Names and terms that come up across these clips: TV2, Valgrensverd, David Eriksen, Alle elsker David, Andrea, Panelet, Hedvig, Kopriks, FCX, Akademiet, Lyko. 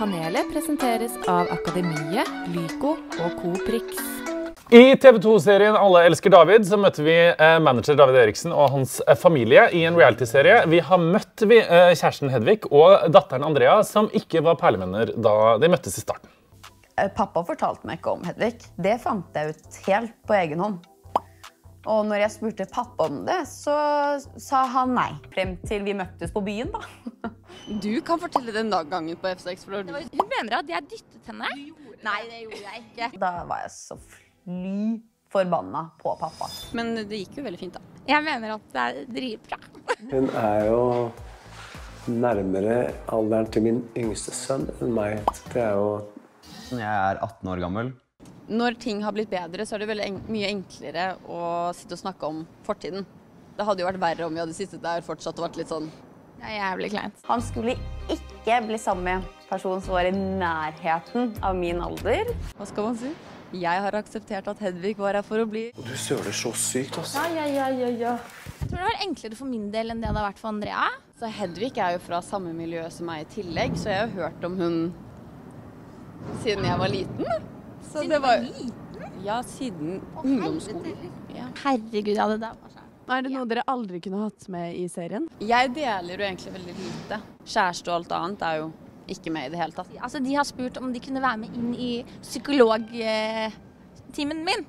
Panelet presenteres av Akademiet, Lyko og Kopriks. I TV2-serien Alle elsker David så møtte vi manager David Eriksen og hans familie i en reality-serie. Vi har møtt kjæresten Hedvig og datteren Andrea, som ikke var perlemenner da de møttes i starten. Pappa fortalte meg ikke om Hedvig. Det fant jeg ut helt på egen hånd. Og når jeg spurte pappa om det, så sa han nei. Frem til vi møttes på byen, da. Du kan fortelle den gangen på FCX. Hun mener at jeg dyttet henne. Nei, det gjorde jeg ikke. Da var jeg så fly forbanna på pappa. Men det gikk jo veldig fint, da. Jeg mener at det er dritbra. Hun er jo nærmere alderen til min yngste sønn enn meg. Det er jo... Jeg er 18 år gammel. Når ting har blitt bedre, så er det veldig mye enklere å sitte og snakke om fortiden. Det hadde jo vært verre om vi hadde sittet der fortsatt og vært litt sånn... Det er jævlig kleint. Han skulle ikke bli sammen med en person som var i nærheten av min alder. Hva skal man si? Jeg har akseptert at Hedvig var her for å bli... Du søler så sykt, altså. Ja. Jeg tror det var enklere for min del enn det hadde vært for Andrea. Så Hedvig er jo fra samme miljø som meg i tillegg, så jeg har hørt om hun... siden jeg var liten. Så det var liten? Ja, siden ungdomsskolen. Herregud, ja, det der var skjær. Er det noe dere aldri kunne hatt med i serien? Jeg deler jo egentlig veldig lite. Kjæreste og alt annet er jo ikke med i det hele tatt. Altså, de har spurt om de kunne være med inn i psykologtimen min.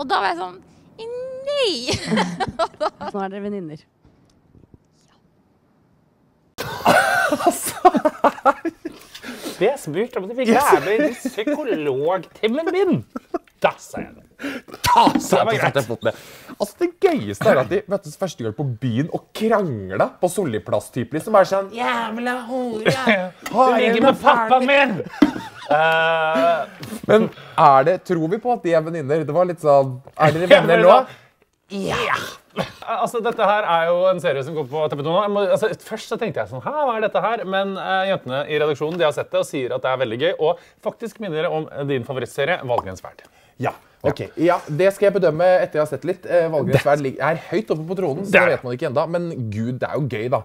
Og da var jeg sånn, nei! Nå er dere venninner. Ja. Altså, det er smurt om at vi glærer i psykologtimen min. Da sa jeg det. Det var greit. Altså, det gøyeste er at de møttes første gang på byen og krangla på Solliplass-typer. Som er sånn, jævla hore, har jeg med pappaen min? Men er det, tror vi på at de er venninner? Det var litt sånn, er dere venner nå? Ja! Altså, dette her er jo en serie som går på TV2. Altså, først så tenkte jeg sånn, hæ, hva er dette her? Men jentene i redaksjonen, de har sett det og sier at det er veldig gøy. Og faktisk minner om din favorittserie, Valgrensverd. Ja, ok. Ja, det skal jeg bedømme etter jeg har sett litt. Valgrensverd er høyt oppe på tronen, så det vet man ikke enda. Men gud, det er jo gøy da.